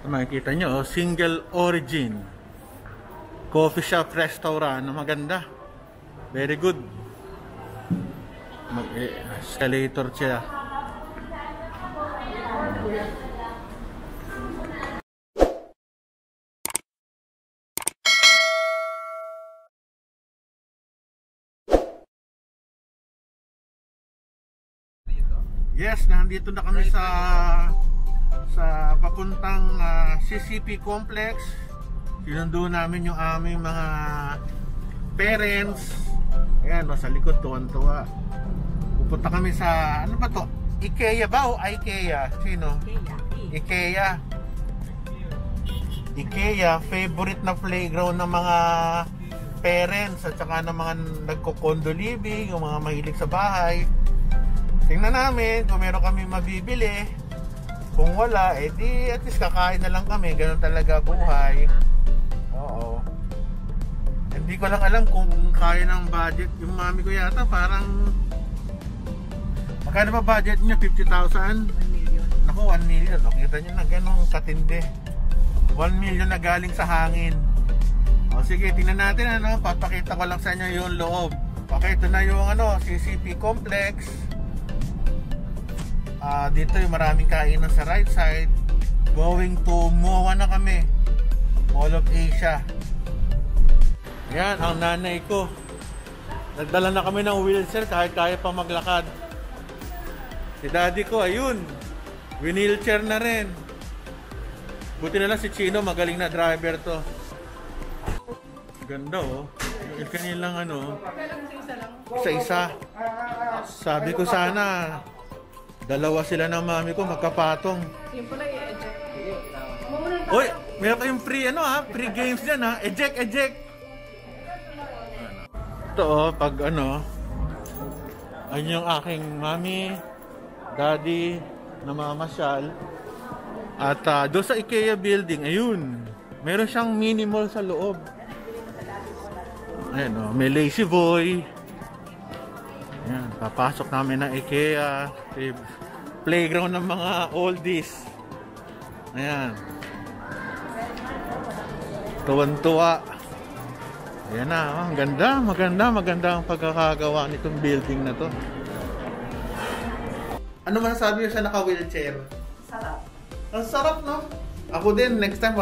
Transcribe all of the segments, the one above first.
Makikita nyo, single origin coffee shop, restaurant na maganda, very good. Mag-escalator siya. Yes, nandito na kami sa papuntang CCP Complex. Sinundo namin yung aming mga parents. Ayan, no, sa likod, tuwan-tuwa. Pupunta kami sa, ano ba to? IKEA ba o IKEA? Sino? IKEA. IKEA, favorite na playground ng mga parents at saka ng mga nagko-condo living, yung mga mahilig sa bahay. Tingnan namin kung meron kami mabibili. Kung wala, eh di at least kakain na lang kami. Ganun talaga buhay. Oo. Hindi ko lang alam kung kaya ng budget. Yung mami ko yata parang... Magkano ba budget niya? 50,000? 1 million. Naku, 1 million. O, kita nyo na ganun katindi. 1 million na galing sa hangin. O sige, tingnan natin ano. Papakita ko lang sa inyo yung loob. Okay, ito na yung ano, CCP Complex. Dito yung maraming kainan sa right side. Going to MOA na kami, Mall of Asia. Ayan, ang nanay ko, nagdala na kami ng wheelchair kahit kaya pa maglakad. Si daddy ko, ayun, wheelchair na rin. Buti na lang si Chino, magaling na driver to. Ganda oh. Yung kanilang ano, isa-isa. Sabi ko sana dalawa sila ng mami ko, magkapatong. Uy, meron kayong free, ano ha? Free games dyan ha? Eject, eject! Ito oh, pag ano, ayun yung aking mami, daddy, namamasyal. At doon sa IKEA building, ayun, meron siyang mini mall sa loob. Ayun oh, may Lazy Boy. Ayan, papasok namin ng IKEA. Playground ng mga oldies. Ayan. Tuwan-tuwa. Ayan na. Oh, ang ganda. Maganda ang pagkakagawa nitong building na to. Ano masasabi mo sa naka-wheelchair? Sarap. Ang sarap, no? Ako din, next time,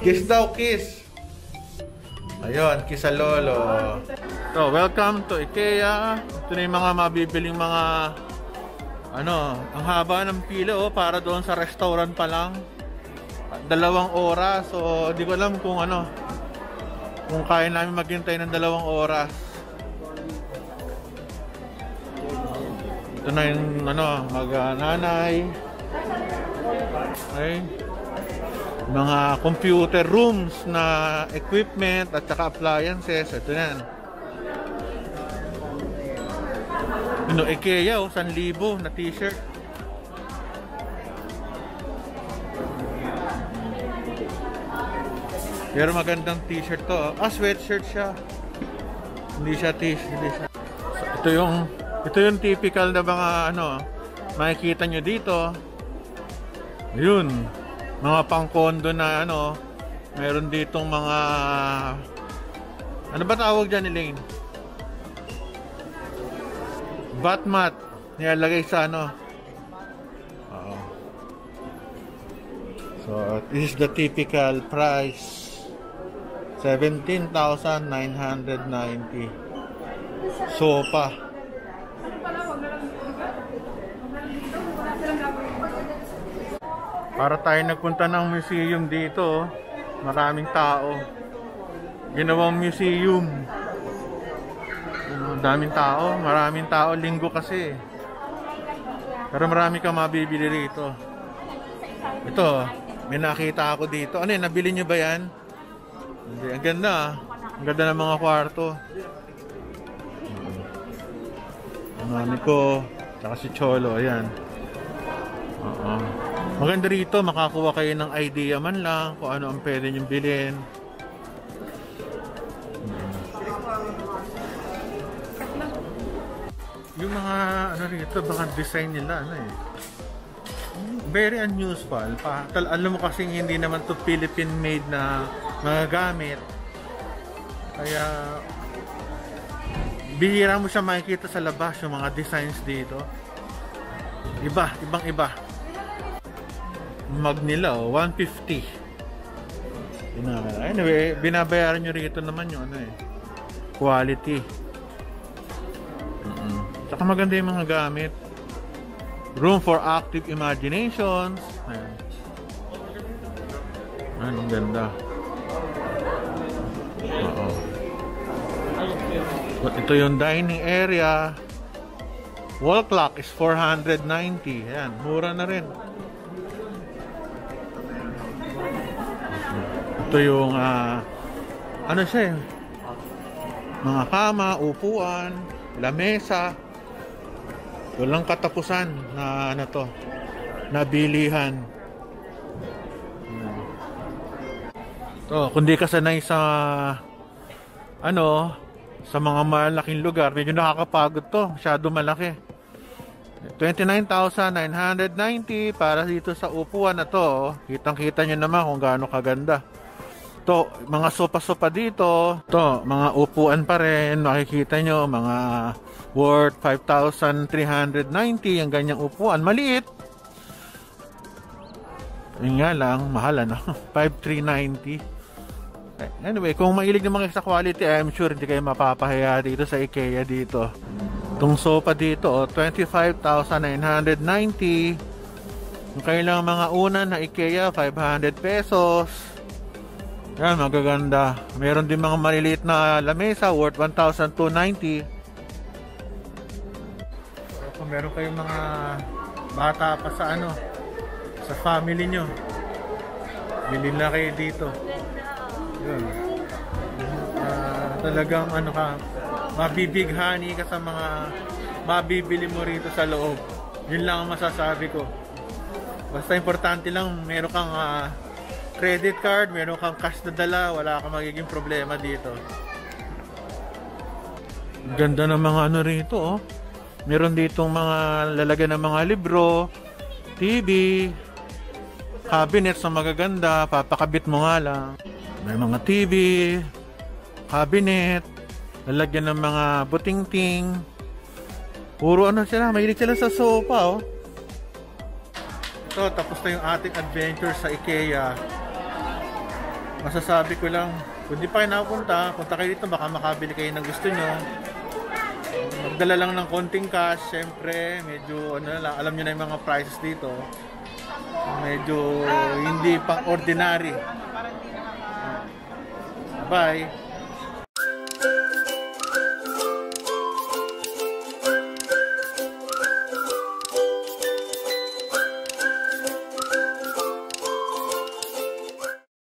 kiss daw, kiss. Ayun, kisa lolo. So, welcome to IKEA. Ito na yung mga mabibiling mga ano, ang haba ng pila oh, para doon sa restaurant pa lang. 2 oras. So, di ko alam kung ano, kung kaya namin maghintay ng 2 oras. Ito na yung ano, mag-nanay. Okay. Mga computer rooms na equipment at saka appliances. Ito yan. Ino, IKEA o, 1,000 na t-shirt. Pero magandang t-shirt to. Ah, sweatshirt siya. Hindi siya t-shirt. So, ito yung typical na mga ano, makikita nyo dito. Yun. Mga pang-condo na ano, meron ditong mga, ano ba tawag dyan, Elaine? Batmat, nilalagay sa ano. Oo. So, this is the typical price, 17,990. Sopa. Para tayo nagpunta ng museum dito, maraming tao. Ginawang museum. Maraming tao, linggo kasi. Pero marami kang mabibili rito. Ito, may nakita ako dito. Ano yun, nabili nyo ba yan? Hindi, ang ganda. Ang ganda ng mga kwarto. Ang mami ko, tsaka si Cholo, ayan. Oo. Maganda rito, makakuha kayo ng idea man lang kung ano ang pwede niyong bilhin. Yung mga, ano rito, baka design nila, ano eh. very unusual. Alam mo kasing hindi naman to Philippine made na mga gamit. Kaya bihira mo siya makikita sa labas yung mga designs dito. Iba, ibang iba. Mug nila, oh, 150. Anyway, binabayaran nyo rito naman yung ano eh, quality. Tsaka maganda yung mga gamit. Room for active imagination. Ayan. Ang ganda. Ito yung dining area. Wall clock is 490. Ayan, mura na rin. Ito yung ano siya, mga kama, upuan, lamesa, walang katapusan na ano to, nabilihan. To, kundi ka sanay sa ano, sa mga malaking lugar, medyo nakakapagod to, masyado malaki. 29,990 para dito sa upuan na to. Kitang-kita nyo naman kung gaano kaganda. To, mga sopa-sopa dito. To, mga upuan pa rin. Makikita nyo, mga worth 5,390. Ang ganyang upuan. Maliit. Yun nga lang, mahal ano. 5,390. Anyway, kung mahilig naman sa quality, I'm sure hindi kayo mapapahiya dito sa IKEA dito. Itong sopa dito, 25,990. Yung kailang mga una na IKEA, 500 pesos. Yan, magaganda. Meron din mga maliliit na lamesa worth 1,290. Kung meron kayong mga bata pa sa ano, sa family nyo, bilhin na kayo dito. Yun. Talagang ano ka, mabibighani ka sa mga mabibili mo rito sa loob. Yun lang ang masasabi ko. Basta importante lang, meron kang credit card, meron kang cash na dala, wala kang magiging problema dito. Ganda ng mga ano rito, oh. Meron ditong mga lalagyan ng mga libro, TV, cabinets na magaganda, papakabit mo nga lang. May mga TV, cabinet, lalagyan ng mga buting-ting. Puro ano sila, mahilig sila sa sopa, oh. So, tapos na yung ating adventure sa IKEA. Masasabi ko lang, kung di pa kayo nakapunta, punta kayo dito, baka makabili kayo ng gusto nyo. Magdala lang ng konting cash, syempre, medyo, ano lang, alam nyo na yung mga prices dito. Medyo hindi pang ordinary. Bye!